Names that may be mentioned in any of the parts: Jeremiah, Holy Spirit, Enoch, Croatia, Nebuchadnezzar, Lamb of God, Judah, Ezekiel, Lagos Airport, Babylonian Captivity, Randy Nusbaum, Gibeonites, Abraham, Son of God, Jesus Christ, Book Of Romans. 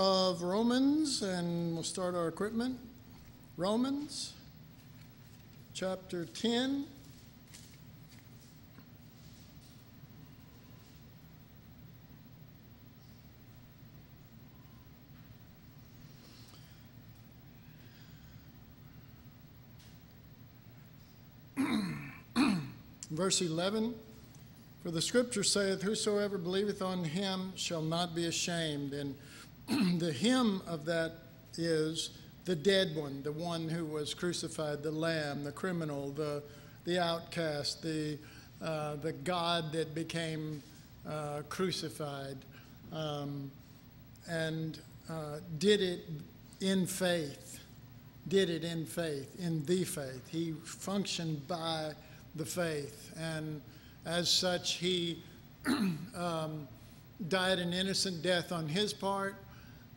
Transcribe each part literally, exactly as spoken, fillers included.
of Romans, and we'll start our equipment. Romans chapter ten. Verse eleven, for the scripture saith, whosoever believeth on him shall not be ashamed. And the hymn of that is the dead one, the one who was crucified, the lamb, the criminal, the, the outcast, the, uh, the God that became uh, crucified, um, and uh, did it in faith, did it in faith, in the faith. He functioned by the faith, and as such he um, died an innocent death on his part,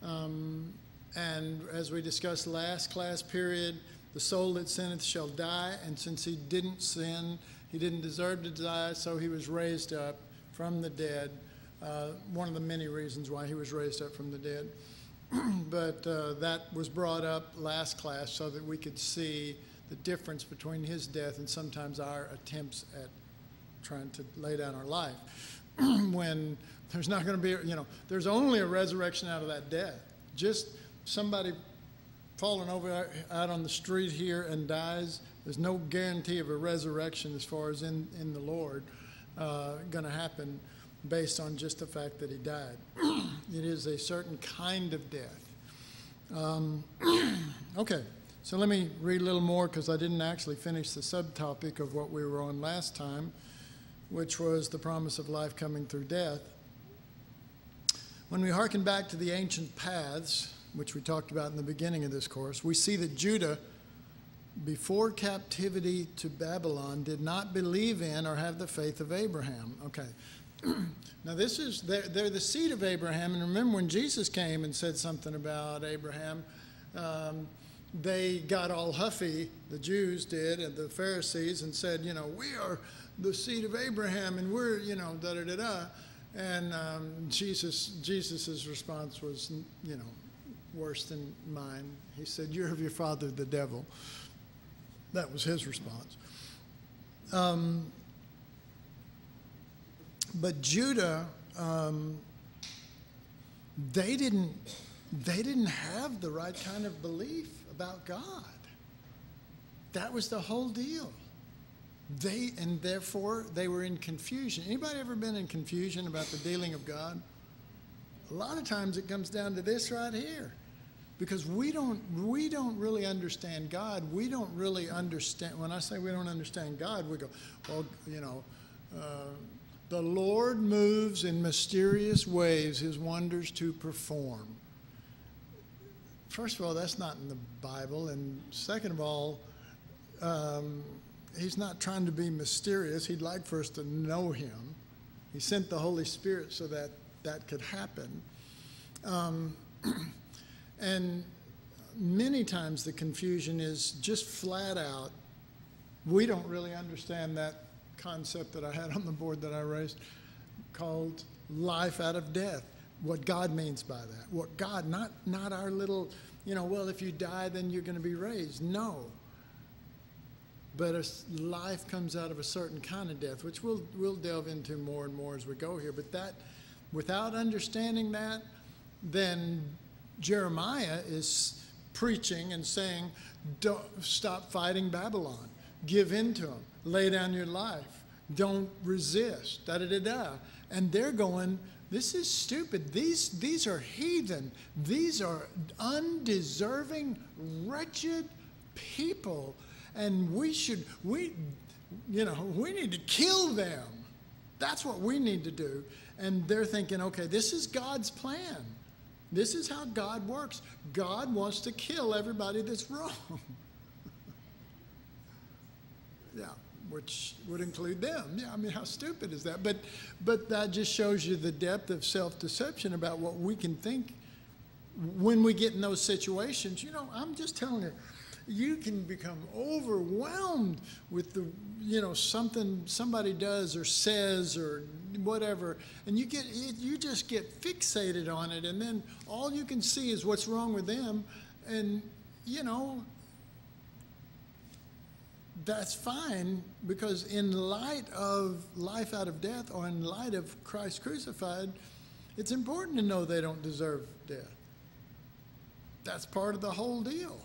um, and as we discussed last class period, the soul that sinneth shall die, and since he didn't sin, he didn't deserve to die, so he was raised up from the dead, uh, one of the many reasons why he was raised up from the dead. But uh, that was brought up last class so that we could see the difference between his death and sometimes our attempts at trying to lay down our life when there's not going to be, you know, there's only a resurrection out of that death. Just somebody falling over out on the street here and dies, there's no guarantee of a resurrection as far as in, in the Lord uh, going to happen based on just the fact that he died. It is a certain kind of death. Um, okay. So let me read a little more, because I didn't actually finish the subtopic of what we were on last time, which was the promise of life coming through death. When we hearken back to the ancient paths, which we talked about in the beginning of this course, we see that Judah, before captivity to Babylon, did not believe in or have the faith of Abraham. Okay. Now this is, they're, they're the seed of Abraham, and remember when Jesus came and said something about Abraham, um, they got all huffy, the Jews did, and the Pharisees, and said, you know, we are the seed of Abraham, and we're, you know, da-da-da-da. And um, Jesus, Jesus's response was, you know, worse than mine. He said, you're of your father, the devil. That was his response. Um, but Judah, um, they didn't, they didn't have the right kind of belief about God. That was the whole deal. They, and therefore, they were in confusion. Anybody ever been in confusion about the dealing of God? A lot of times it comes down to this right here. Because we don't, we don't really understand God. We don't really understand. When I say we don't understand God, we go, well, you know, uh, the Lord moves in mysterious ways his wonders to perform. First of all, that's not in the Bible, and second of all, um, he's not trying to be mysterious. He'd like for us to know him. He sent the Holy Spirit so that that could happen. Um, and many times the confusion is just flat out, we don't really understand that concept that I had on the board that I raised called life out of death. What God means by that. What God, not, not our little, you know, well, if you die, then you're going to be raised. No. But a life comes out of a certain kind of death, which we'll, we'll delve into more and more as we go here. But that, without understanding that, then Jeremiah is preaching and saying, don't, stop fighting Babylon. Give in to them. Lay down your life. Don't resist. Da-da-da-da. And they're going, this is stupid. These, these are heathen. These are undeserving, wretched people. And we should, we, you know, we need to kill them. That's what we need to do. And they're thinking, okay, this is God's plan. This is how God works. God wants to kill everybody that's wrong. Yeah. Which would include them. Yeah, I mean, how stupid is that? But, but that just shows you the depth of self-deception about what we can think when we get in those situations. You know, I'm just telling you, you can become overwhelmed with the, you know, something somebody does or says or whatever, and you get, you just get fixated on it, and then all you can see is what's wrong with them, and, you know, that's fine, because in light of life out of death, or in light of Christ crucified, it's important to know they don't deserve death. That's part of the whole deal.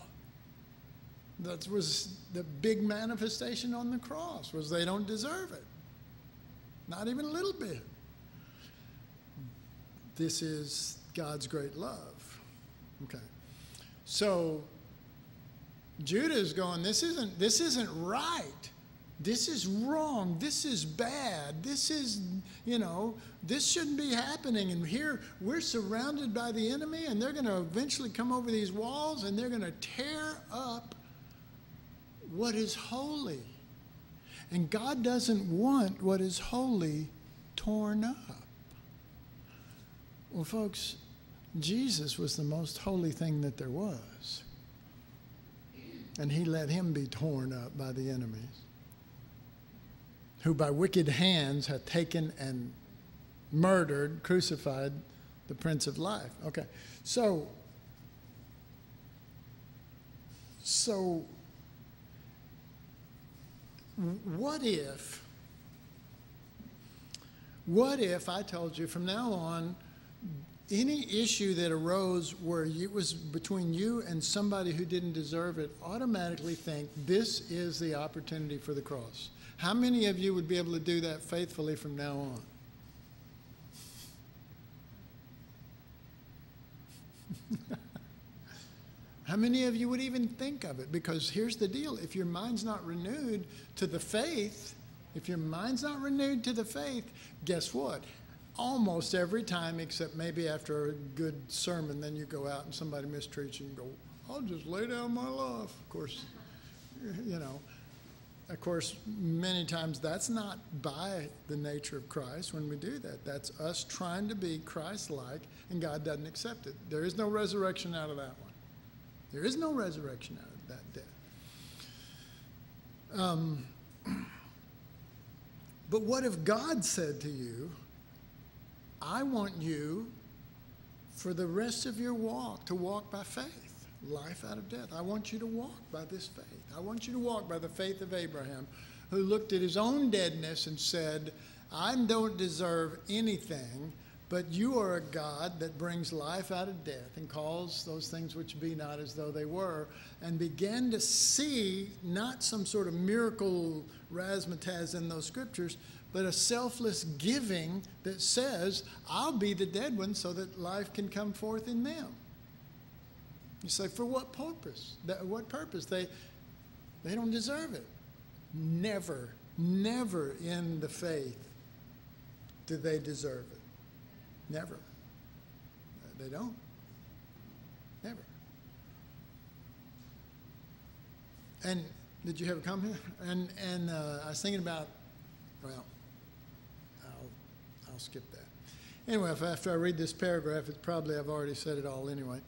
That was the big manifestation on the cross, was they don't deserve it. Not even a little bit. This is God's great love. Okay. So Judah's going, this isn't, this isn't right. This is wrong. This is bad. This is, you know, this shouldn't be happening. And here we're surrounded by the enemy, and they're going to eventually come over these walls, and they're going to tear up what is holy. And God doesn't want what is holy torn up. Well, folks, Jesus was the most holy thing that there was. And he let him be torn up by the enemies, who by wicked hands hath taken and murdered, crucified the Prince of Life. Okay, so, so what if, what if I told you from now on, any issue that arose where it was between you and somebody who didn't deserve it, automatically think this is the opportunity for the cross. How many of you would be able to do that faithfully from now on? How many of you would even think of it? Because here's the deal. If your mind's not renewed to the faith, if your mind's not renewed to the faith, guess what? Almost every time, except maybe after a good sermon, then you go out and somebody mistreats you and go, I'll just lay down my life. Of course, you know. Of course, many times that's not by the nature of Christ when we do that. That's us trying to be Christ-like, and God doesn't accept it. There is no resurrection out of that one. There is no resurrection out of that death. Um, but what if God said to you, I want you, for the rest of your walk, to walk by faith? Life out of death. I want you to walk by this faith. I want you to walk by the faith of Abraham, who looked at his own deadness and said, I don't deserve anything, but you are a God that brings life out of death and calls those things which be not as though they were, and began to see not some sort of miracle razzmatazz in those scriptures, but a selfless giving that says, I'll be the dead one so that life can come forth in them. You say, for what purpose? That, what purpose? They, they don't deserve it. Never, never in the faith do they deserve it. Never. They don't. Never. And did you have a comment? And, and uh, I was thinking about, well, I'll, I'll skip that. Anyway, if, after I read this paragraph, it's probably I've already said it all anyway.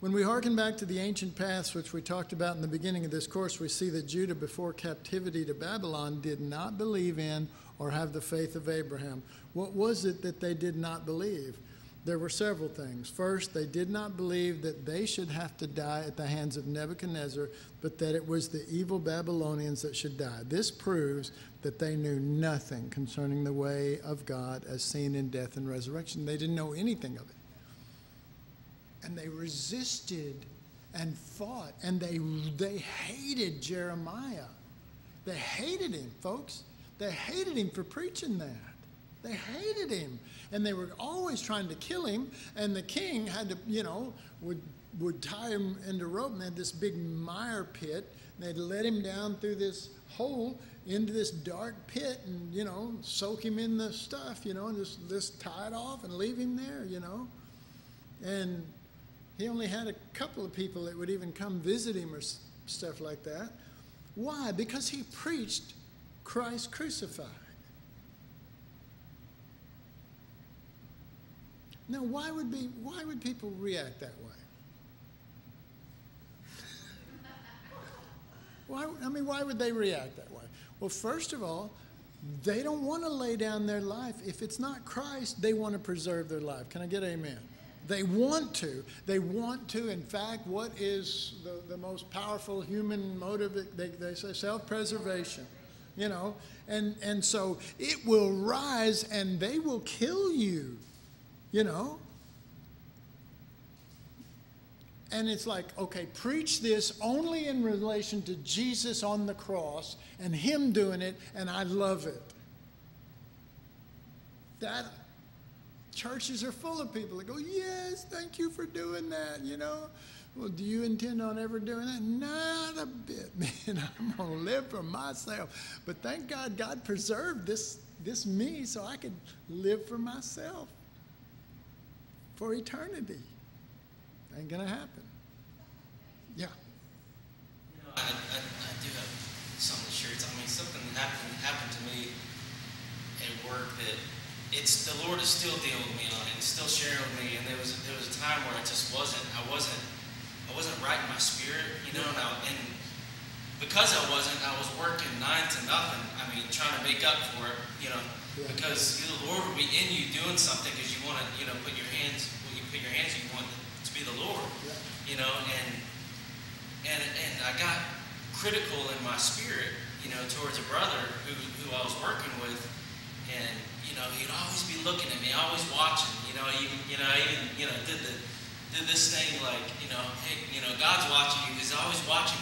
When we hearken back to the ancient paths which we talked about in the beginning of this course, we see that Judah before captivity to Babylon did not believe in or have the faith of Abraham. What was it that they did not believe? There were several things. First, they did not believe that they should have to die at the hands of Nebuchadnezzar, but that it was the evil Babylonians that should die. This proves that they knew nothing concerning the way of God as seen in death and resurrection. They didn't know anything of it. And they resisted and fought, and they, they hated Jeremiah. They hated him, folks. They hated him for preaching that. They hated him, and they were always trying to kill him, and the king had to, you know, would, would tie him into rope, and they had this big mire pit, and they'd let him down through this hole into this dark pit and, you know, soak him in the stuff, you know, and just, just tie it off and leave him there, you know. And he only had a couple of people that would even come visit him or stuff like that. Why? Because he preached Christ crucified. Now, why would, be, why would people react that way? Why, I mean, why would they react that way? Well, first of all, they don't want to lay down their life. If it's not Christ, they want to preserve their life. Can I get amen? They want to. They want to. In fact, what is the, the most powerful human motive? They, they say self-preservation, you know. And, and so it will rise and they will kill you, you know. And it's like, okay, preach this only in relation to Jesus on the cross and him doing it, and I love it. That churches are full of people that go, yes, thank you for doing that, you know. Well, do you intend on ever doing that? Not a bit, man. I'm going to live for myself. But thank God God preserved this, this me so I could live for myself for eternity. Ain't gonna happen. Yeah. You know, I, I, I do have something to share. I mean, something happened happened to me at work that it's the Lord is still dealing with me on it, and still sharing with me. And there was there was a time where I just wasn't. I wasn't. I wasn't right in my spirit, you know. And, I, and because I wasn't, I was working nine to nothing. I mean, trying to make up for it, you know. Yeah. Because the Lord will be in you doing something because you want to, you know, put your hands. Well, you put your hands. You want. The Lord, you know, and and and I got critical in my spirit, you know, towards a brother who, who I was working with, and you know, he'd always be looking at me, always watching, you know, even you know, I even you know, did the did this thing like, you know, hey, you know, God's watching you, he's always watching,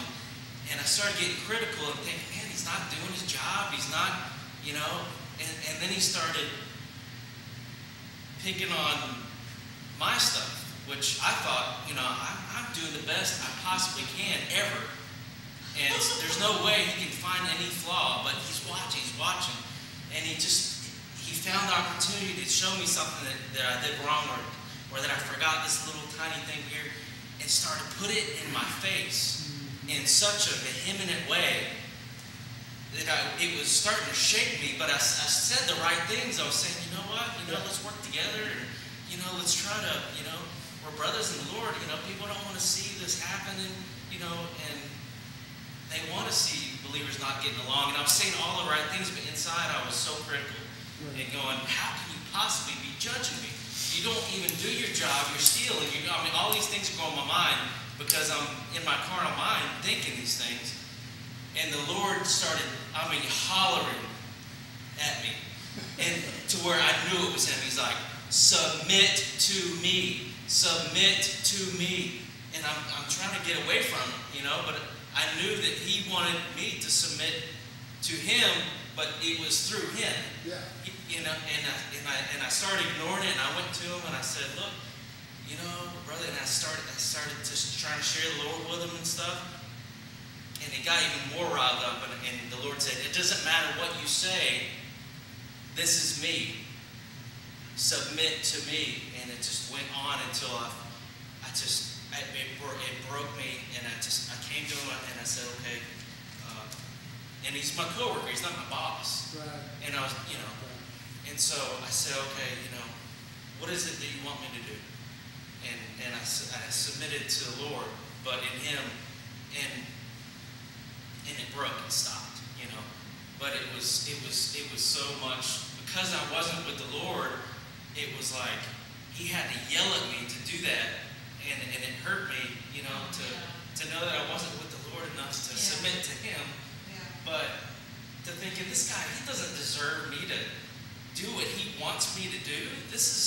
and I started getting critical and thinking, man, he's not doing his job, he's not, you know, and and then he started picking on my stuff. Which I thought, you know, I'm, I'm doing the best I possibly can ever. And there's no way he can find any flaw, but he's watching, he's watching. And he just, he found the opportunity to show me something that, that I did wrong or, or that I forgot this little tiny thing here and started to put it in my face in such a vehement way that I, it was starting to shake me, but I, I said the right things. I was saying, you know what, you know, let's work together and, you know, let's try to, you know, we're brothers in the Lord, you know, people don't want to see this happening, you know, and they want to see believers not getting along. And I was saying all the right things, but inside I was so critical and going, how can you possibly be judging me? You don't even do your job, you're stealing. You, I mean, all these things are going in my mind because I'm in my carnal mind thinking these things. And the Lord started, I mean, hollering at me. And to where I knew it was him. He's like, submit to me. Submit to me. And I'm, I'm trying to get away from it, you know, but I knew that he wanted me to submit to him, but it was through him. Yeah. He, you know, and I, and, I, and I started ignoring it, and I went to him and I said, look, you know, brother, and I started, I started just trying to share the Lord with him and stuff, and it got even more riled up, and, and the Lord said, it doesn't matter what you say, this is me. Submit to me. And it just went on until I, I just, I, it, it broke me, and I just, I came to him and I said, okay, uh, and he's my coworker, he's not my boss, right. And I was, you know, right. And so I said, okay, you know, what is it that you want me to do? And and I, I submitted to the Lord, but in him, and and it broke, it stopped, you know, but it was, it was, it was so much, because I wasn't with the Lord, it was like he had to yell at me to do that, and, and it hurt me, you know, to, to know that I wasn't with the Lord enough to yeah. submit to him, yeah. But to thinking, this guy, he doesn't deserve me to do what he wants me to do. This is,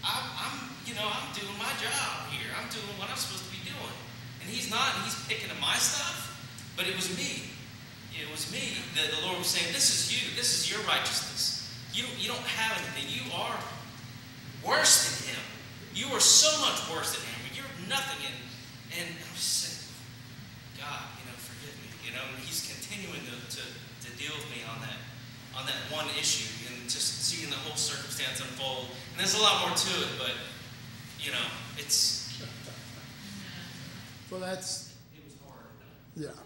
I'm, I'm you know, I'm doing my job here. I'm doing what I'm supposed to be doing. And he's not, and he's picking up my stuff, but it was me. It was me that the Lord was saying, this is you. This is your righteousness. You, you don't have anything. You are worse than him. You are so much worse than him. You're nothing. And, and I'm just saying, God, you know, forgive me. You know, and he's continuing to, to, to deal with me on that, on that one issue, and just seeing the whole circumstance unfold. And there's a lot more to it, but, you know, it's... Well, that's... It was hard. Yeah.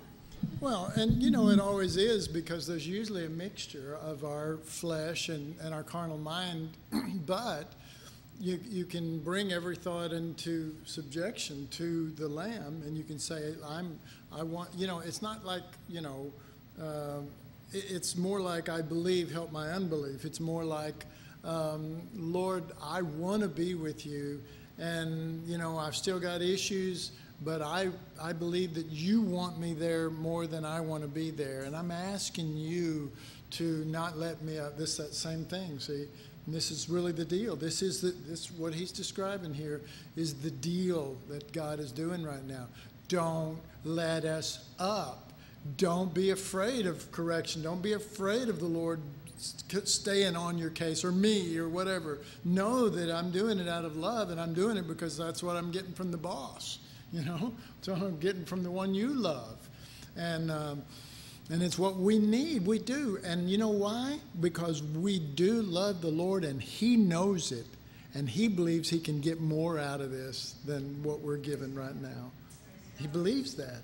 Well, and you know, it always is, because there's usually a mixture of our flesh and, and our carnal mind, but you, you can bring every thought into subjection to the Lamb, and you can say, I'm, I want, you know, it's not like, you know, uh, it, it's more like, I believe, help my unbelief. It's more like, um, Lord, I want to be with you, and, you know, I've still got issues, but I, I believe that you want me there more than I want to be there, and I'm asking you to not let me out. This, that same thing, see? And this is really the deal. This is the, this what he's describing here is the deal that God is doing right now. Don't let us up. Don't be afraid of correction. Don't be afraid of the Lord staying on your case, or me, or whatever. Know that I'm doing it out of love, and I'm doing it because that's what I'm getting from the boss. You know, that's what I'm getting from the one you love. And um, And it's what we need. We do. And you know why? Because we do love the Lord, and he knows it. And he believes he can get more out of this than what we're given right now. He believes that.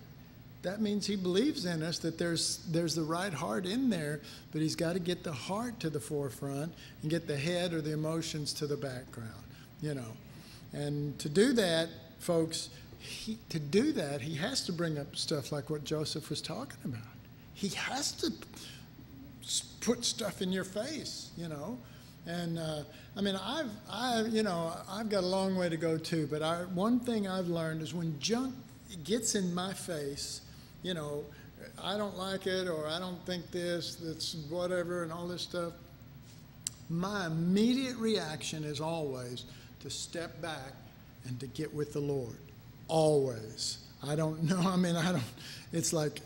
That means he believes in us, that there's, there's the right heart in there, but he's got to get the heart to the forefront and get the head or the emotions to the background, you know. And to do that, folks, he, to do that, he has to bring up stuff like what Joseph was talking about. He has to put stuff in your face, you know. And uh, I mean, I've, I, you know, I've got a long way to go too. But I, one thing I've learned is when junk gets in my face, you know, I don't like it, or I don't think this, that's whatever, and all this stuff. My immediate reaction is always to step back and to get with the Lord. Always. I don't know. I mean, I don't. It's like,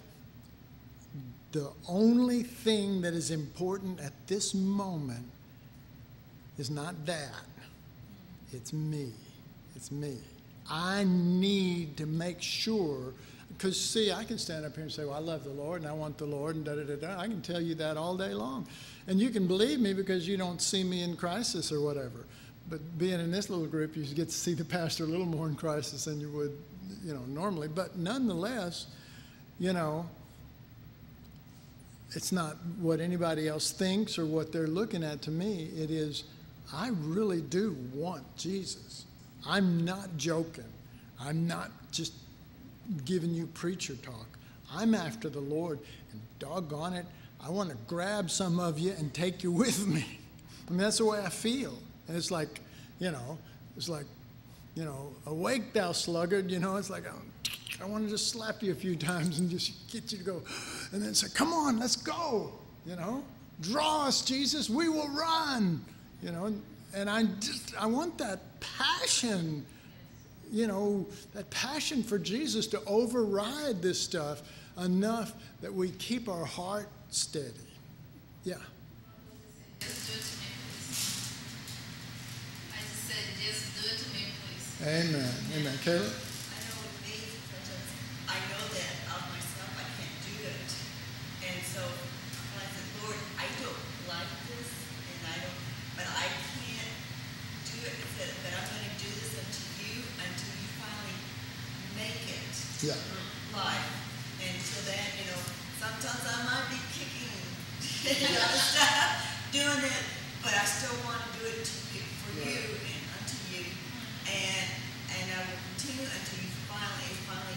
the only thing that is important at this moment is not that. It's me. It's me. I need to make sure, because see, I can stand up here and say, well, I love the Lord and I want the Lord and da-da-da-da. I can tell you that all day long. And you can believe me because you don't see me in crisis or whatever. But being in this little group, you get to see the pastor a little more in crisis than you would, you know, normally. But nonetheless, you know, it's not what anybody else thinks or what they're looking at to me. It is, I really do want Jesus. I'm not joking. I'm not just giving you preacher talk. I'm after the Lord, and doggone it, I want to grab some of you and take you with me. I mean, that's the way I feel. And it's like, you know, it's like, you know, awake thou sluggard, you know, it's like, I'm, I want to just slap you a few times and just get you to go, and then say, come on, let's go, you know. Draw us, Jesus, we will run, you know. And, and I just, I want that passion, you know, that passion for Jesus to override this stuff enough that we keep our heart steady. Yeah. It's good to me, please. I just said, just do it to me, please. Amen, amen. Caleb? I know that of myself, I can't do that. And so I said, Lord, I don't like this, and I don't, but I can't do it. I said, but I'm going to do this unto you, until you finally make it yeah. life. And so that, you know, sometimes I might be kicking and other stuff, doing it, but I still want to do it to you, for yeah. you and unto you. And, and I will continue until you finally, finally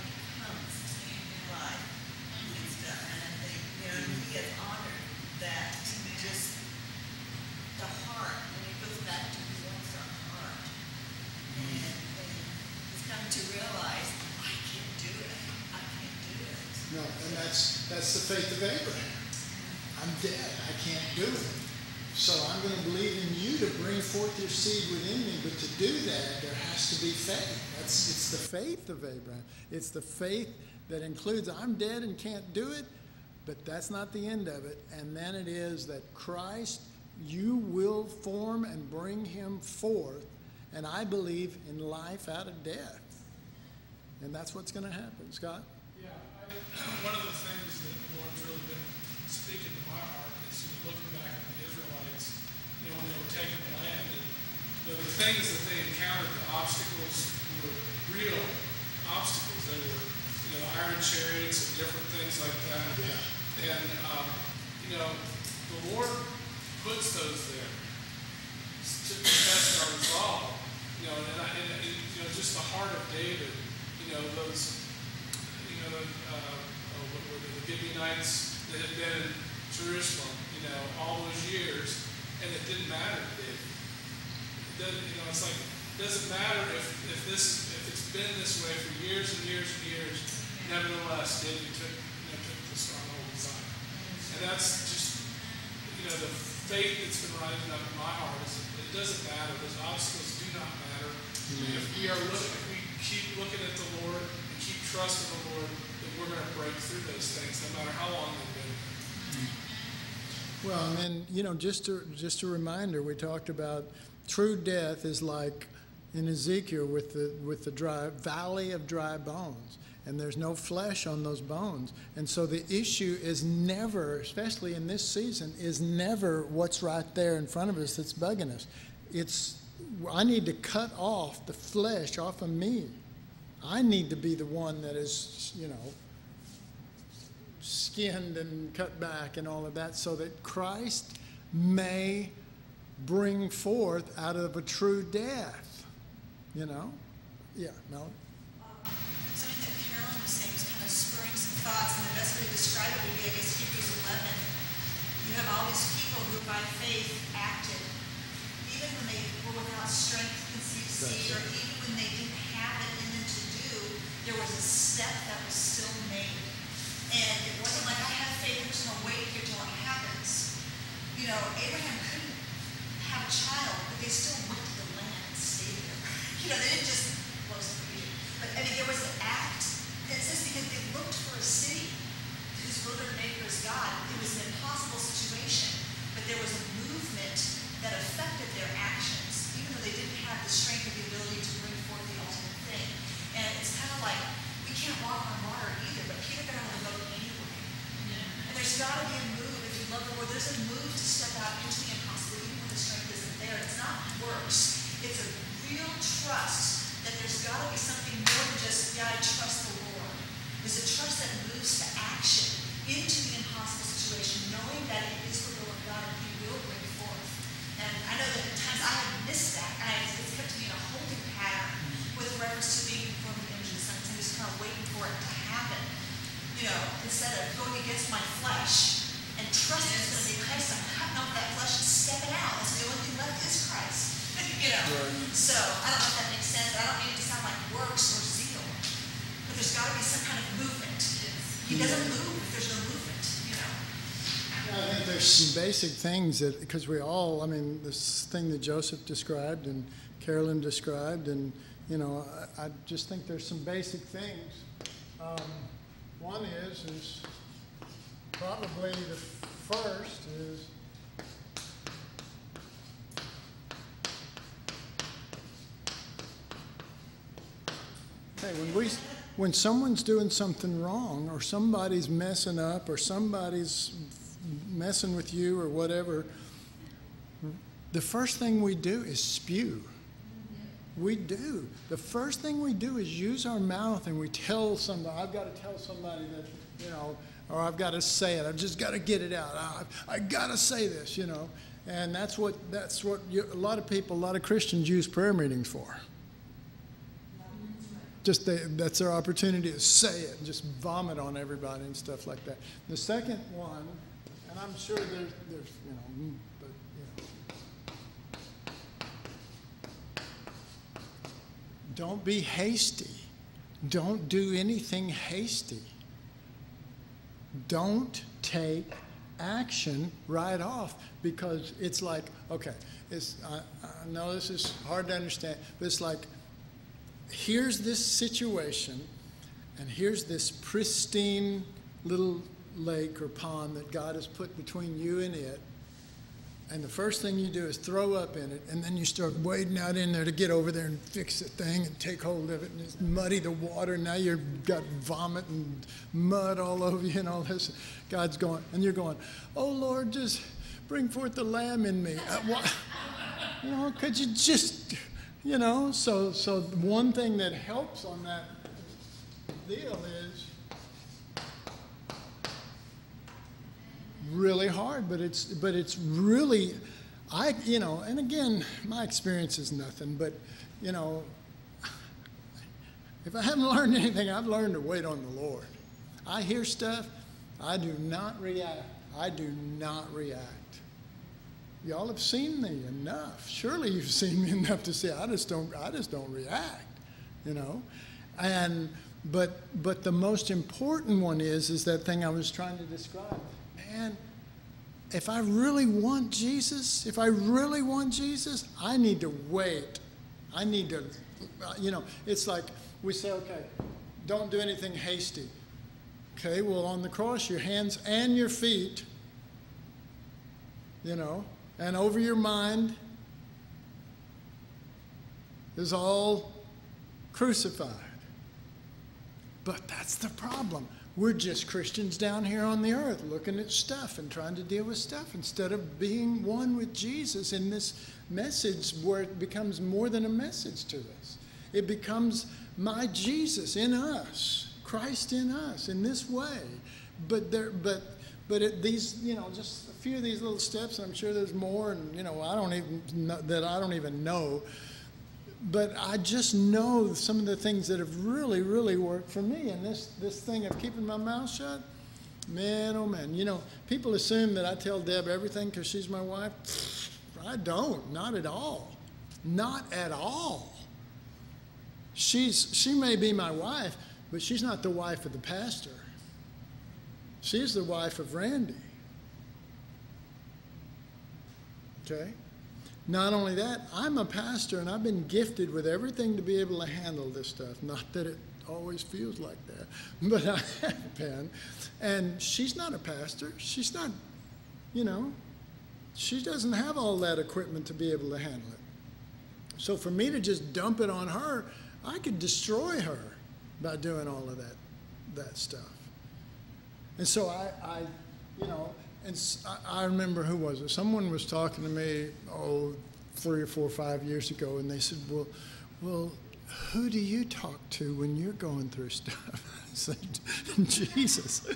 and stuff, and I think, you know, he has honored that, just the heart, and it goes back to who wants our heart, and, and it's come to realize, I can't do it, I can't do it. No, and that's, that's the faith of Abraham. I'm dead, I can't do it, so I'm going to believe in you to bring forth your seed within me, but to do that, there has to be faith. That's, it's the faith of Abraham. It's the faith that includes, I'm dead and can't do it, but that's not the end of it. And then it is that Christ, you will form and bring him forth, and I believe in life out of death. And that's what's going to happen. Scott? Yeah, I, one of the things that the Lord's really been speaking to my heart is looking back at the Israelites, you know, when they were taking the land, and the, the things that they encountered, the obstacles were real obstacles. They were, you know, iron chariots and different things like that. Yeah. And, um, you know, the Lord puts those there to test our resolve. You know, and, and, and, and you know, just the heart of David. You know, those, you know, uh, what were the Gibeonites that had been in Jerusalem, you know, all those years, and it didn't matter to David. It doesn't, you know, it's like it doesn't matter if if this if it's been this way for years and years and years. Nevertheless, David took you know, took the stronghold of Zion, and that's just you know the faith that's been rising up in my heart. Is it doesn't matter; those obstacles do not matter. Mm-hmm. If we are looking, if we keep looking at the Lord and keep trusting the Lord, then we're going to break through those things, no matter how long they've been. Well, and then, you know, just a, just a reminder, we talked about true death is like in Ezekiel with the, with the dry, valley of dry bones, and there's no flesh on those bones. And so the issue is never, especially in this season, is never what's right there in front of us that's bugging us. It's, I need to cut off the flesh off of me. I need to be the one that is, you know, skinned and cut back and all of that, so that Christ may bring forth out of a true death, you know? Yeah, Melanie? Um, something that Carolyn was saying was kind of spurring some thoughts, and the best way to describe it would be, I guess, Hebrews eleven. You have all these people who by faith acted, even when they were without strength to conceive, or even when they didn't have it in them to do, there was a step that was still made. And it wasn't like, I have faith, I'm just going to wait here till it happens. You know, Abraham couldn't have a child, but they still went to the land and stayed there. You know, they didn't just close the reading. But I mean, there was an act that says because they looked for a city whose builder and maker is God. It was an impossible situation, but there was a movement that affected their actions, even though they didn't have the strength or the ability to bring forth the ultimate thing. And it's kind of like, we can't walk on water either, but Peter got on the boat anyway. Yeah. And there's got to be a move, if you love the Lord, there's a move to step out into the impossible, even when the strength isn't there. It's not works. It's a real trust that there's got to be something more than just, yeah, I trust the Lord. There's a trust that moves to action into the impossible situation, knowing that it is the will of God and He will bring it forth. And I know that at times I have missed that, and I, it's kept me in a holding pattern with reference to being informed. Kind of waiting for it to happen, you know, instead of going against my flesh and trusting it's going to be Christ, I'm cutting off that flesh and stepping out. That's the only thing left is Christ, you know. Right. So I don't know if that makes sense. I don't mean it to sound like works or zeal, but there's got to be some kind of movement. He doesn't move if there's no movement, you know. Yeah, I think there's some basic things that, because we all, I mean, this thing that Joseph described and Carolyn described and. You know, I, I just think there's some basic things. Um, one is, is probably the first is hey, when we when someone's doing something wrong, or somebody's messing up, or somebody's messing with you, or whatever, the first thing we do is spew. We do. The first thing we do is use our mouth, and we tell somebody, I've got to tell somebody that, you know, or I've got to say it. I've just got to get it out. I've, I've got to say this, you know. And that's what, that's what you, a lot of people, a lot of Christians use prayer meetings for. Just they, that's their opportunity to say it and just vomit on everybody and stuff like that. The second one, and I'm sure there's, there's you know, but, you know. Don't be hasty. Don't do anything hasty. Don't take action right off, because it's like, okay, it's, I, I know this is hard to understand, but it's like, here's this situation, and here's this pristine little lake or pond that God has put between you and it. And the first thing you do is throw up in it, and then you start wading out in there to get over there and fix the thing and take hold of it and just muddy the water. Now you've got vomit and mud all over you and all this. God's going, and you're going, oh, Lord, just bring forth the lamb in me. Uh, what? You know, could you just, you know? So, so one thing that helps on that deal is really hard, but it's but it's really, I you know, and again, my experience is nothing, but you know, if I haven't learned anything, I've learned to wait on the Lord. I hear stuff, I do not react. I do not react. Y'all have seen me enough. Surely you've seen me enough to say, I just don't, I just don't react, you know. And but but the most important one is is that thing I was trying to describe. Man, if I really want Jesus, if I really want Jesus, I need to wait. I need to, you know, it's like we say, okay, don't do anything hasty. Okay, well, on the cross, your hands and your feet, you know, and over your mind is all crucified. But that's the problem. We're just Christians down here on the earth looking at stuff and trying to deal with stuff instead of being one with Jesus in this message where it becomes more than a message to us. It becomes my Jesus in us, Christ in us in this way. But there, but But it, these, you know, just a few of these little steps, and I'm sure there's more, and, you know, I don't even know, that I don't even know. But I just know some of the things that have really, really worked for me. And this, this thing of keeping my mouth shut, man, oh, man. You know, people assume that I tell Deb everything because she's my wife. I don't. Not at all. Not at all. She's, she may be my wife, but she's not the wife of the pastor. She's the wife of Randy. Okay? Not only that, I'm a pastor and I've been gifted with everything to be able to handle this stuff. Not that it always feels like that, but I have been. And she's not a pastor. She's not, you know, she doesn't have all that equipment to be able to handle it. So for me to just dump it on her, I could destroy her by doing all of that, that stuff. And so I, I, you know, and I remember, who was it? Someone was talking to me, oh, three or four or five years ago, and they said, well, well, who do you talk to when you're going through stuff? I said, Jesus.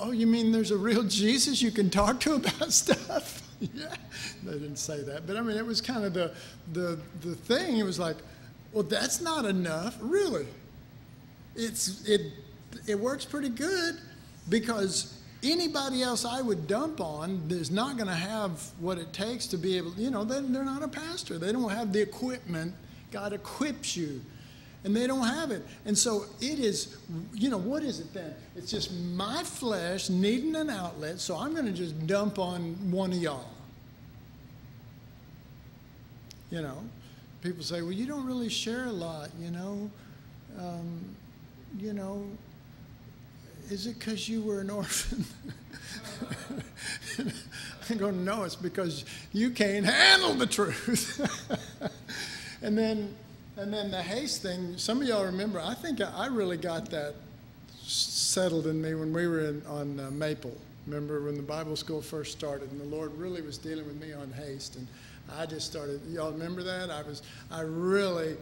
Oh, you mean there's a real Jesus you can talk to about stuff? Yeah, they didn't say that. But, I mean, it was kind of the, the, the thing. It was like, well, that's not enough, really. It's, it, it works pretty good because anybody else I would dump on is not going to have what it takes to be able, you know, they, they're not a pastor. They don't have the equipment. God equips you, and they don't have it. And so it is, you know, what is it then? It's just my flesh needing an outlet, so I'm going to just dump on one of y'all. You know, people say, well, you don't really share a lot, you know. Um, You know, is it because you were an orphan? I go, no, it's because you can't handle the truth. and then, and then the haste thing. Some of y'all remember. I think I, I really got that settled in me when we were in, on uh, Maple. Remember when the Bible school first started, and the Lord really was dealing with me on haste, and I just started. Y'all remember that? I was. I really.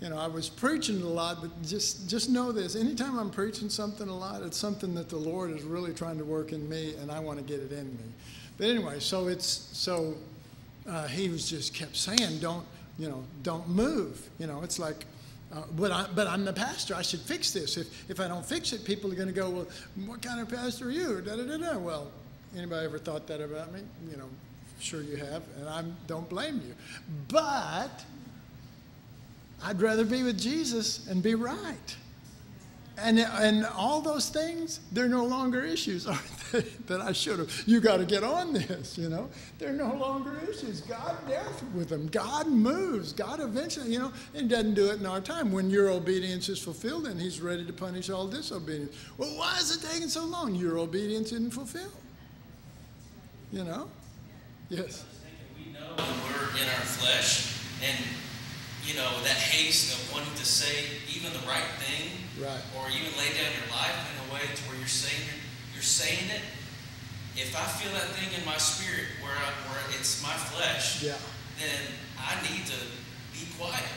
You know, I was preaching a lot, but just, just know this. Anytime I'm preaching something a lot, it's something that the Lord is really trying to work in me, and I want to get it in me. But anyway, so it's so uh, he was just kept saying, don't, you know, don't move. You know, it's like, uh, but, I, but I'm the pastor. I should fix this. If, if I don't fix it, people are going to go, well, what kind of pastor are you? Da, da, da, da. Well, anybody ever thought that about me? You know, sure you have, and I don't blame you. But I'd rather be with Jesus and be right. And, and all those things, they're no longer issues, aren't they? That I should have. You got to get on this, you know. They're no longer issues. God dealt with them. God moves. God eventually, you know, and doesn't do it in our time. When your obedience is fulfilled, then he's ready to punish all disobedience. Well, why is it taking so long? Your obedience isn't fulfilled. You know? Yes? We know when we're in our flesh and you know, that haste of wanting to say even the right thing, right, or even lay down your life in a way to where you're saying you're saying it. If I feel that thing in my spirit where I, where it's my flesh, yeah, then I need to be quiet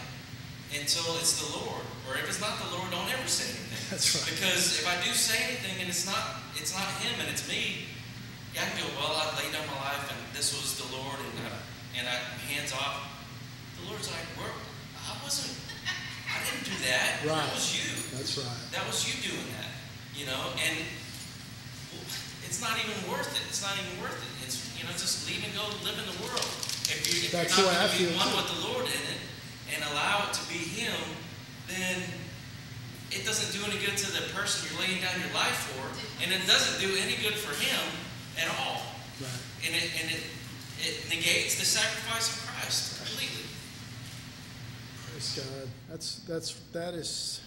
until it's the Lord. Or if it's not the Lord, don't ever say anything. That's right. Because if I do say anything and it's not it's not Him and it's me, I can go, well, I laid down my life and this was the Lord and I, and I hands off. The Lord's like, well, I wasn't, I didn't do that. Right. That was you. That's right. That was you doing that, you know, and it's not even worth it. It's not even worth it. It's, you know, just leave and go live in the world. If you're, if That's you're not going to be one too. with the Lord in it and allow it to be Him, then it doesn't do any good to the person you're laying down your life for, and it doesn't do any good for Him at all. Right. And it, and it, it negates the sacrifice of Christ completely. Praise God. That's that's that is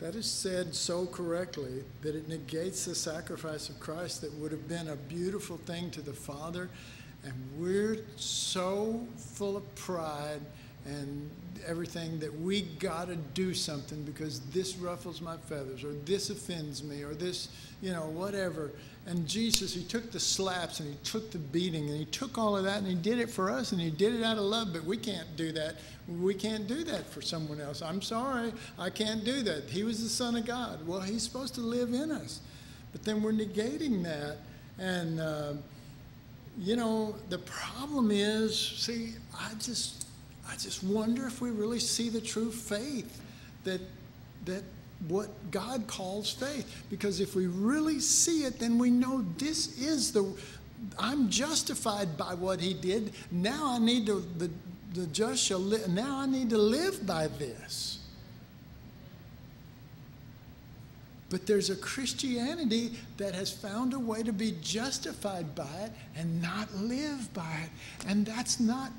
that is said so correctly, that it negates the sacrifice of Christ that would have been a beautiful thing to the Father, and we're so full of pride and everything that we gotta do something because this ruffles my feathers, or this offends me, or this, you know, whatever. And Jesus, He took the slaps and He took the beating and He took all of that and He did it for us, and He did it out of love. But we can't do that. We can't do that for someone else. I'm sorry, I can't do that. He was the Son of God. Well, He's supposed to live in us, but then we're negating that. And uh, you know, the problem is, see, I just I just wonder if we really see the true faith that, that what God calls faith. Because if we really see it, then we know this is the, I'm justified by what He did. Now I need to, the, the just shall live, now I need to live by this. But there's a Christianity that has found a way to be justified by it and not live by it. And that's not,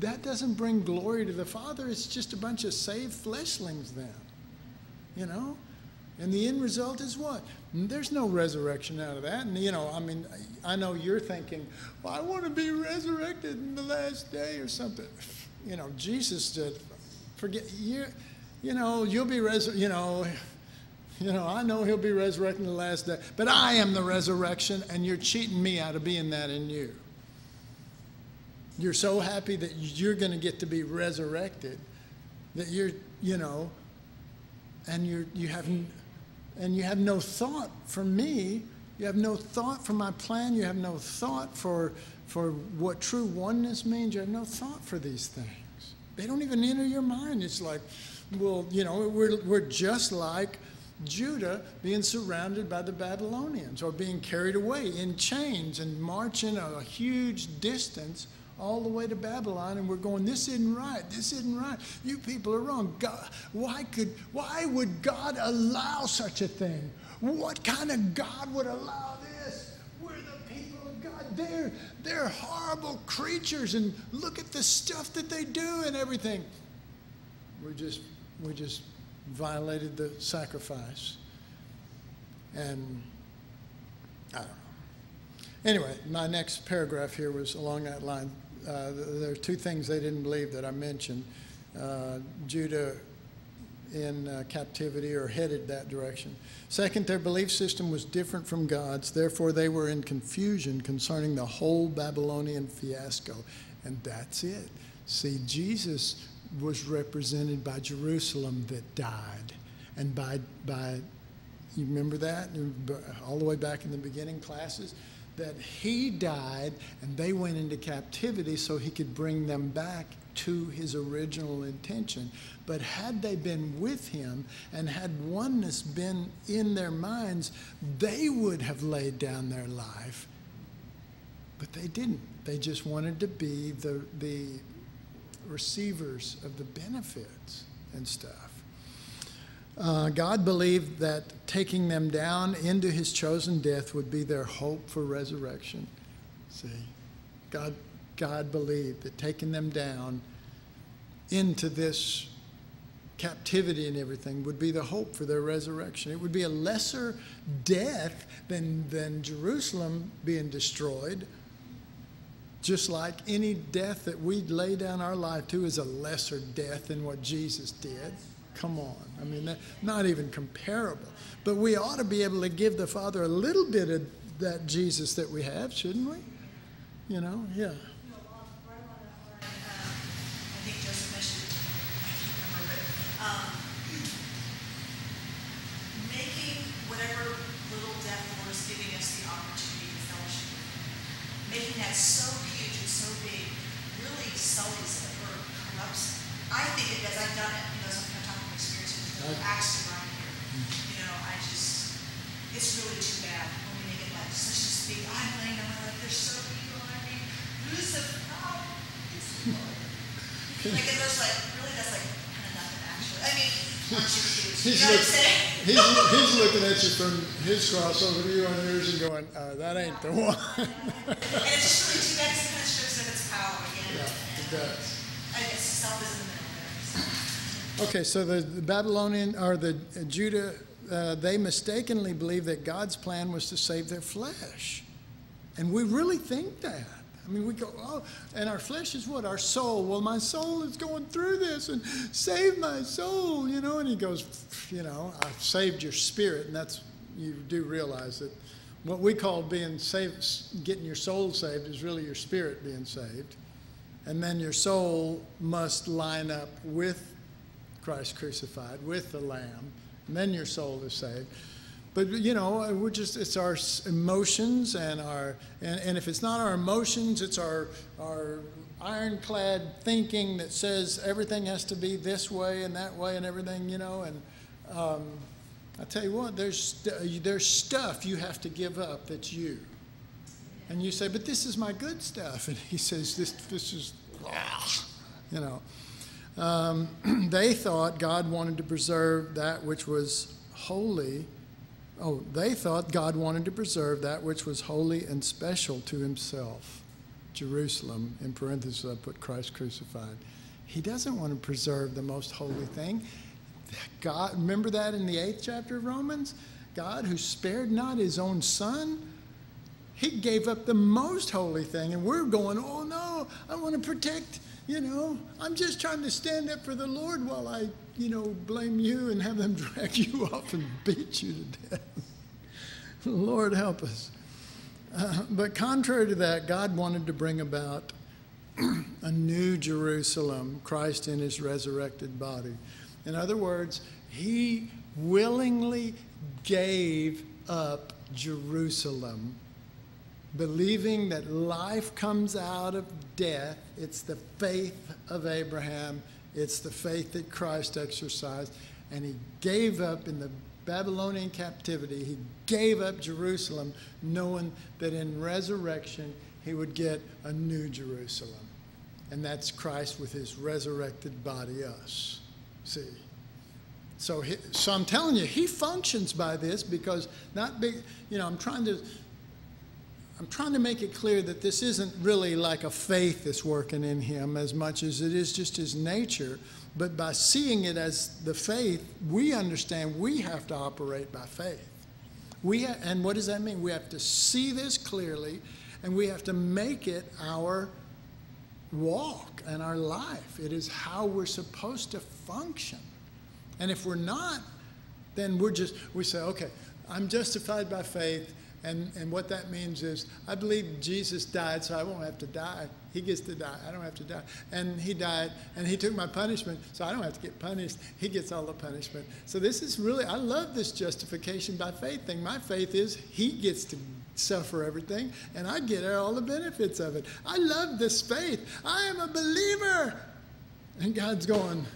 that doesn't bring glory to the Father. It's just a bunch of saved fleshlings then, you know? And the end result is what? There's no resurrection out of that. And, you know, I mean, I know you're thinking, well, I want to be resurrected in the last day or something. You know, Jesus did. Forget, you, you know, you'll be, res you know, you know, I know He'll be resurrected in the last day, but I am the resurrection, and you're cheating me out of being that in you. You're so happy that you're going to get to be resurrected, that you're, you know, and you're, you have, and you have no thought for me. You have no thought for my plan. You have no thought for, for what true oneness means. You have no thought for these things. They don't even enter your mind. It's like, well, you know, we're, we're just like Judah being surrounded by the Babylonians, or being carried away in chains and marching a huge distance all the way to Babylon, and we're going, this isn't right, this isn't right, you people are wrong. God, why could, why would God allow such a thing? What kind of God would allow this? We're the people of God. They're, they're horrible creatures, and look at the stuff that they do and everything. We just, we just violated the sacrifice. And I don't know. Anyway, my next paragraph here was along that line. Uh, there are two things they didn't believe that I mentioned. Uh, Judah in uh, captivity, or headed that direction. Second, their belief system was different from God's. Therefore, they were in confusion concerning the whole Babylonian fiasco. And that's it. See, Jesus was represented by Jerusalem that died, and by, by you remember that? All the way back in the beginning classes, that He died and they went into captivity so He could bring them back to His original intention. But had they been with Him, and had oneness been in their minds, they would have laid down their life, but they didn't. They just wanted to be the, the receivers of the benefits and stuff. Uh, God believed that taking them down into His chosen death would be their hope for resurrection. See, God, God believed that taking them down into this captivity and everything would be the hope for their resurrection. It would be a lesser death than, than Jerusalem being destroyed. Just like any death that we'd lay down our life to is a lesser death than what Jesus did. Come on. I mean, that, not even comparable. But we ought to be able to give the Father a little bit of that Jesus that we have, shouldn't we? You know, yeah. I think Joseph mentioned, I can't remember, but um, making whatever little death the Lord is giving us the opportunity to fellowship with Him, making that so huge and so big really sullies the earth. ups. I think it does. I've done it because I'm kind of talking about experience with the axe around here. You know, I just, it's really too bad when we make it like such a big, I'm laying on my life, there's so evil, I mean, who's the problem? It's the Lord. Like, it was like, really, that's like kind of nothing, actually. I mean, aren't you confused? You know what I'm saying? He's, he's looking at you from his cross over to you on yours and going, uh, that ain't the one. And it's just really too bad because it kind of shows that it's power again. Yeah, it does. I guess self is in the middle there. So. Okay, so the, the Babylonian, or the uh, Judah, uh, they mistakenly believe that God's plan was to save their flesh. And we really think that. I mean, we go, oh, and our flesh is what? Our soul. Well, my soul is going through this, and save my soul, you know? And he goes, you know, I've saved your spirit. And that's, you do realize that what we call being saved, getting your soul saved, is really your spirit being saved. And then your soul must line up with Christ crucified, with the Lamb. And then your soul is saved. But, you know, we're just, it's our emotions and our, and, and if it's not our emotions, it's our, our ironclad thinking that says everything has to be this way and that way and everything, you know. And um, I tell you what, there's, there's stuff you have to give up that's you. And you say, but this is my good stuff. And he says, this, this is, you know. Um, they thought God wanted to preserve that which was holy. Oh, they thought God wanted to preserve that which was holy and special to himself. Jerusalem, in parentheses, I put Christ crucified. He doesn't want to preserve the most holy thing. God, remember that in the eighth chapter of Romans? God, who spared not his own son, he gave up the most holy thing. And we're going, oh, no, I want to protect, you know, I'm just trying to stand up for the Lord while I, you know, blame you and have them drag you off and beat you to death. Lord, help us. Uh, but contrary to that, God wanted to bring about a new Jerusalem, Christ in his resurrected body. In other words, he willingly gave up Jerusalem, believing that life comes out of death. It's the faith of Abraham. It's the faith that Christ exercised, and he gave up in the Babylonian captivity. He gave up Jerusalem, knowing that in resurrection he would get a new Jerusalem. And that's Christ with his resurrected body, us. See? So, he, so I'm telling you, he functions by this because not big, you know, I'm trying to, I'm trying to make it clear that this isn't really like a faith that's working in him as much as it is just his nature. But by seeing it as the faith, we understand we have to operate by faith. We ha and what does that mean? We have to see this clearly, and we have to make it our walk and our life. It is how we're supposed to function. And if we're not, then we're just, we say, okay, I'm justified by faith. And, and what that means is, I believe Jesus died, so I won't have to die. He gets to die. I don't have to die. And he died, and he took my punishment, so I don't have to get punished. He gets all the punishment. So this is really, I love this justification by faith thing. My faith is he gets to suffer everything, and I get all the benefits of it. I love this faith. I am a believer. And God's going,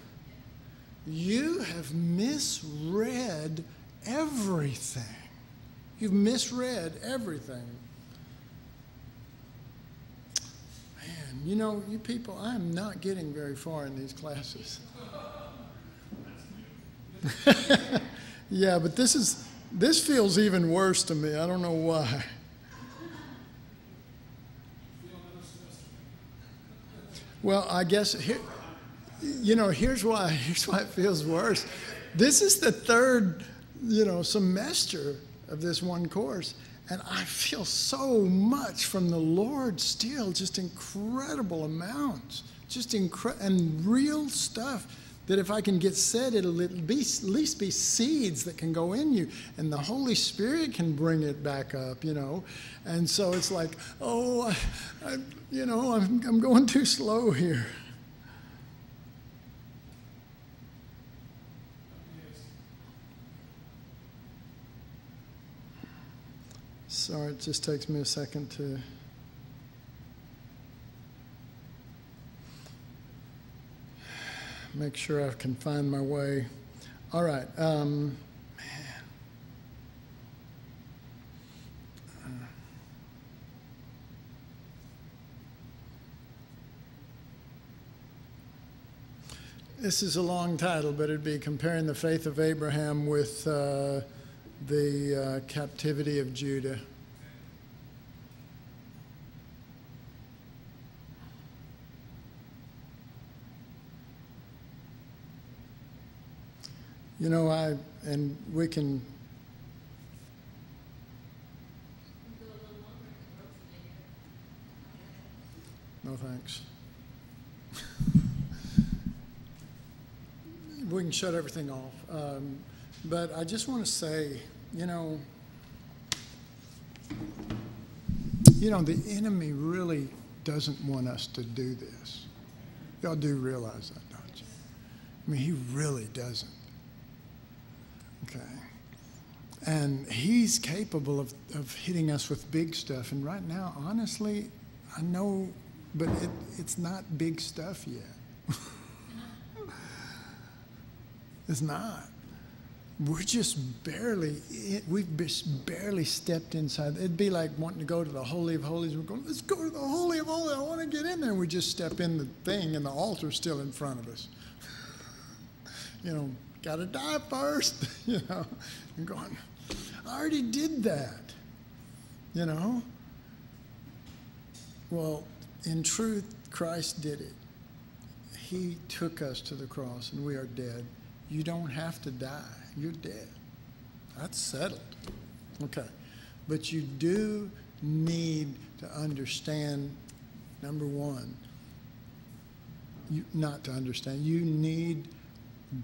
you have misread everything. You've misread everything. Man, you know, you people, I am not getting very far in these classes. Yeah, but this is, this feels even worse to me. I don't know why. Well, I guess, here, you know, here's why. Here's why it feels worse. This is the third, you know, semester of this one course, and I feel so much from the Lord still, just incredible amounts, just incre- and real stuff that if I can get said, it'll be, at least be seeds that can go in you, and the Holy Spirit can bring it back up, you know. And so it's like, oh, I, I, you know, I'm, I'm going too slow here. Sorry, it just takes me a second to... make sure I can find my way. All right. Um, man. Uh, this is a long title, but it'd be comparing the faith of Abraham with uh, the uh, captivity of Judah. You know, I, and we can, no thanks. We can shut everything off. Um, but I just want to say, you know, you know, the enemy really doesn't want us to do this. Y'all do realize that, don't you? I mean, he really doesn't. Okay. And he's capable of, of hitting us with big stuff. And right now, honestly, I know, but it, it's not big stuff yet. It's not. We're just barely, it, we've just barely stepped inside. It'd be like wanting to go to the Holy of Holies. We're going, let's go to the Holy of Holies. I want to get in there. And we just step in the thing, and the altar's still in front of us. You know, got to die first, you know. I'm going, I already did that, you know. Well, in truth, Christ did it. He took us to the cross, and we are dead. You don't have to die. You're dead. That's settled. Okay. But you do need to understand, number one, you, not to understand, you need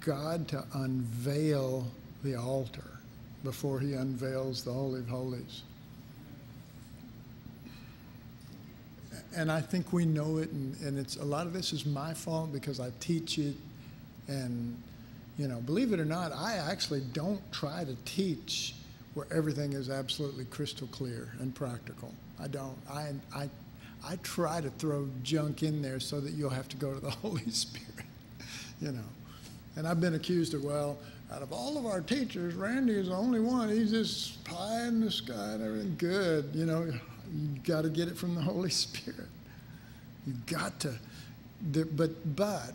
God to unveil the altar before he unveils the Holy of Holies. And I think we know it, and, and it's a lot of this is my fault because I teach it, and you know, believe it or not, I actually don't try to teach where everything is absolutely crystal clear and practical. I don't. I I I try to throw junk in there so that you'll have to go to the Holy Spirit, you know. And I've been accused of, well, out of all of our teachers, Randy is the only one. He's just pie in the sky and everything good. You know, you got to get it from the Holy Spirit. You got to. But but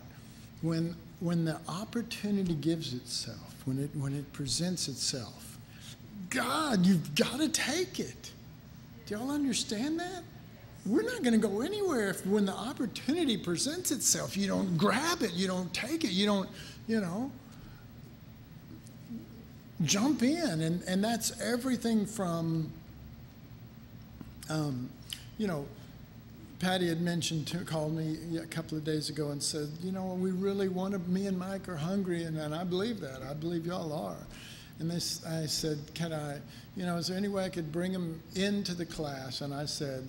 when when the opportunity gives itself, when it when it presents itself, God, you've got to take it. Do y'all understand that? We're not going to go anywhere if when the opportunity presents itself, you don't grab it, you don't take it, you don't, you know, jump in. And, and that's everything from, um, you know, Patty had mentioned, to, called me a couple of days ago and said, you know, we really want to, me and Mike are hungry, and, and I believe that. I believe y'all are. And this, I said, can I, you know, is there any way I could bring them into the class? And I said,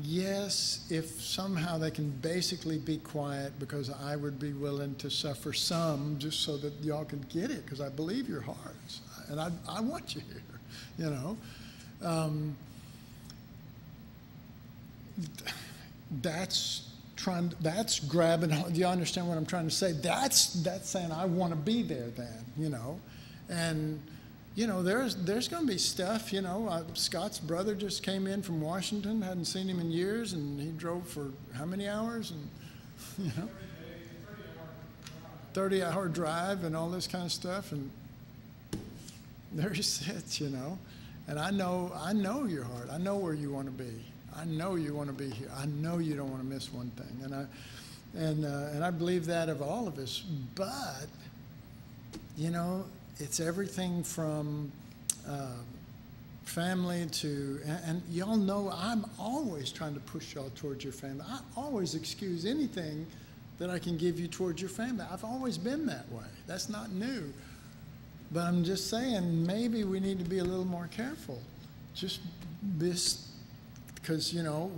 yes, if somehow they can basically be quiet, because I would be willing to suffer some just so that y'all could get it, because I believe your hearts, and I, I want you here, you know. Um, that's trying, that's grabbing, do you understand what I'm trying to say? That's, that's saying I want to be there then, you know. And you know, there's, there's going to be stuff, you know. Uh, Scott's brother just came in from Washington, hadn't seen him in years, and he drove for how many hours? And, you know, thirty hour drive and all this kind of stuff. And there he sits, you know. And I know, I know your heart. I know where you want to be. I know you want to be here. I know you don't want to miss one thing. And I, and, uh, and I believe that of all of us. But, you know, it's everything from uh, family to, and, and y'all know I'm always trying to push y'all towards your family. I always excuse anything that I can give you towards your family. I've always been that way. That's not new. But I'm just saying, maybe we need to be a little more careful. Just this, because, you know,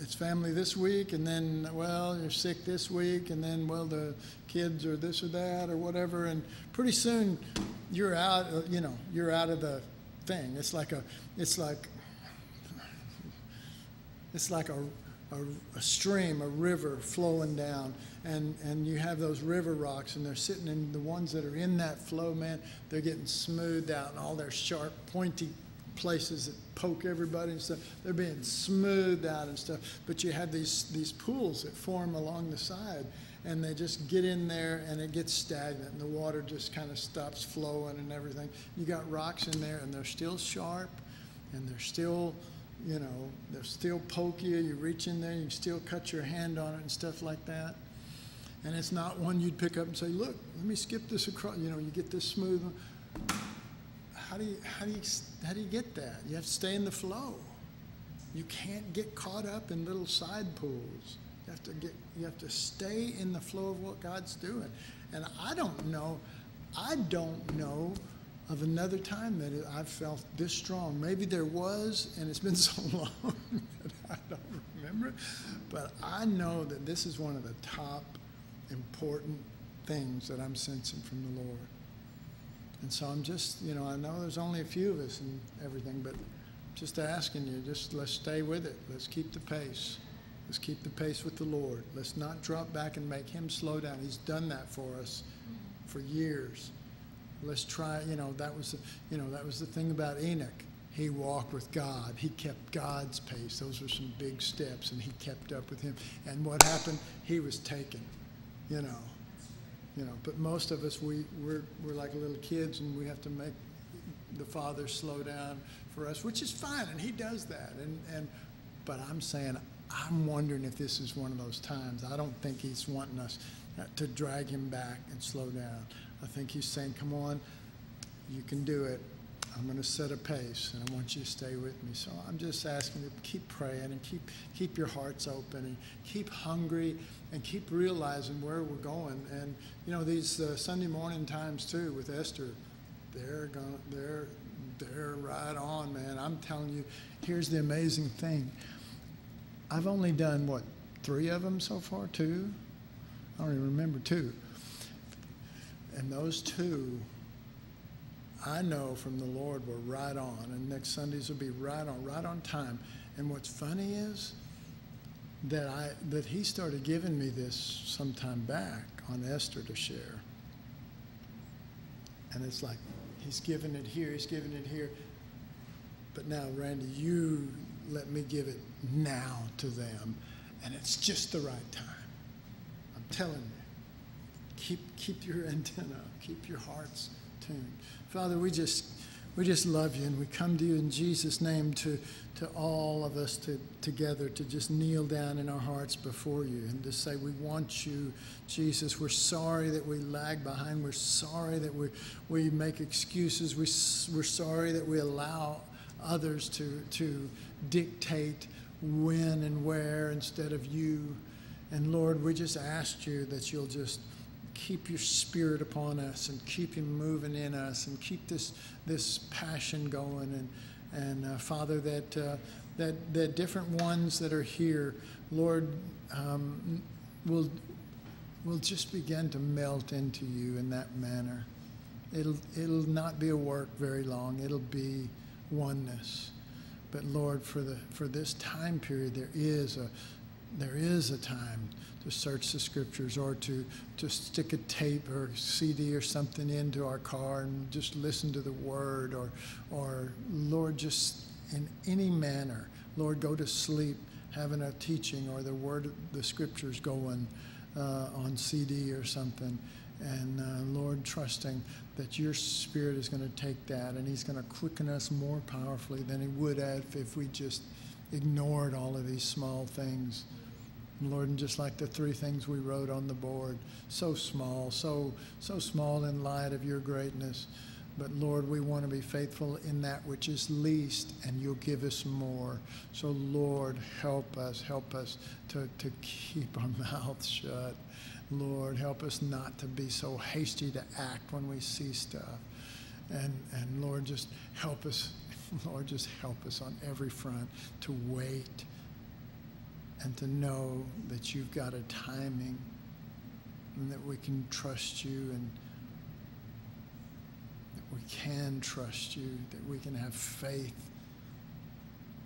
it's family this week, and then, well, you're sick this week, and then, well, the kids or this or that or whatever, and pretty soon you're out, you know, you're out of the thing. It's like a, it's like, it's like a, a, a stream, a river flowing down, and, and you have those river rocks, and they're sitting in the ones that are in that flow, man, they're getting smoothed out, and all their sharp, pointy places that poke everybody and stuff, they're being smoothed out and stuff. But you have these, these pools that form along the side, and they just get in there and it gets stagnant and the water just kind of stops flowing and everything. You got rocks in there and they're still sharp and they're still, you know, they're still poke you. You reach in there, you still cut your hand on it and stuff like that. And it's not one you'd pick up and say, look, let me skip this across, you know, you get this smooth one. How do you, how do you, how do you get that? You have to stay in the flow. You can't get caught up in little side pools. You have to get, you have to stay in the flow of what God's doing. And I don't know, I don't know of another time that I've felt this strong. Maybe there was, and it's been so long that I don't remember it. But I know that this is one of the top important things that I'm sensing from the Lord. And so I'm just, you know, I know there's only a few of us and everything, but just asking you, just let's stay with it. Let's keep the pace. Let's keep the pace with the Lord. Let's not drop back and make him slow down. He's done that for us for years. Let's try, you know, that was, the, you know, that was the thing about Enoch. He walked with God. He kept God's pace. Those were some big steps, and he kept up with him. And what happened? He was taken, you know. You know, but most of us, we, we're, we're like little kids, and we have to make the Father slow down for us, which is fine, and he does that. And, and, but I'm saying, I'm wondering if this is one of those times. I don't think he's wanting us to drag him back and slow down. I think he's saying, come on, you can do it. I'm going to set a pace, and I want you to stay with me. So I'm just asking you to keep praying and keep, keep your hearts open and keep hungry and keep realizing where we're going. And, you know, these uh, Sunday morning times, too, with Esther, they're, gonna, they're, they're right on, man. I'm telling you, here's the amazing thing. I've only done, what, three of them so far, two? I don't even remember, two. And those two, I know from the Lord, we're right on, and next Sundays will be right on, right on time. And what's funny is that I that he started giving me this some time back on Esther to share. And it's like, he's giving it here, he's giving it here. But now, Randy, you let me give it now to them, and it's just the right time. I'm telling you, keep, keep your antenna, keep your hearts tuned. Father, we just we just love you, and we come to you in Jesus' name to to all of us to together to just kneel down in our hearts before you and to say, we want you, Jesus. We're sorry that we lag behind. We're sorry that we we make excuses. We we're sorry that we allow others to to dictate when and where instead of you. And Lord, we just asked you that you'll just keep your spirit upon us and keep him moving in us and keep this this passion going. And and uh, Father, that uh, that that different ones that are here, Lord, um, will will just begin to melt into you in that manner. It'll it'll not be a work very long. It'll be oneness. But Lord, for the for this time period, there is a there is a time to search the scriptures, or to, to stick a tape or C D or something into our car and just listen to the word, or, or Lord, just in any manner, Lord, go to sleep, having a teaching or the word, the scriptures going uh, on C D or something. And uh, Lord, trusting that your spirit is going to take that, and he's going to quicken us more powerfully than he would have if we just ignored all of these small things. Lord, and just like the three things we wrote on the board, so small, so so small in light of your greatness. But Lord, we want to be faithful in that which is least, and you'll give us more. So Lord, help us, help us to, to keep our mouths shut. Lord, help us not to be so hasty to act when we see stuff. And, and Lord, just help us, Lord, just help us on every front to wait, and to know that you've got a timing, and that we can trust you, and that we can trust you, that we can have faith,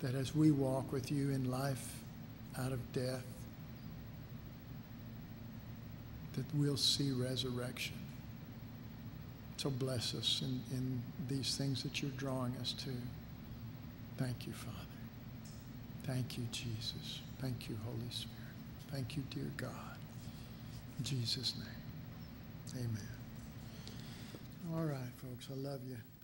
that as we walk with you in life out of death, that we'll see resurrection. So bless us in, in these things that you're drawing us to. Thank you, Father. Thank you, Jesus. Thank you, Holy Spirit. Thank you, dear God. In Jesus' name, amen. All right, folks, I love you.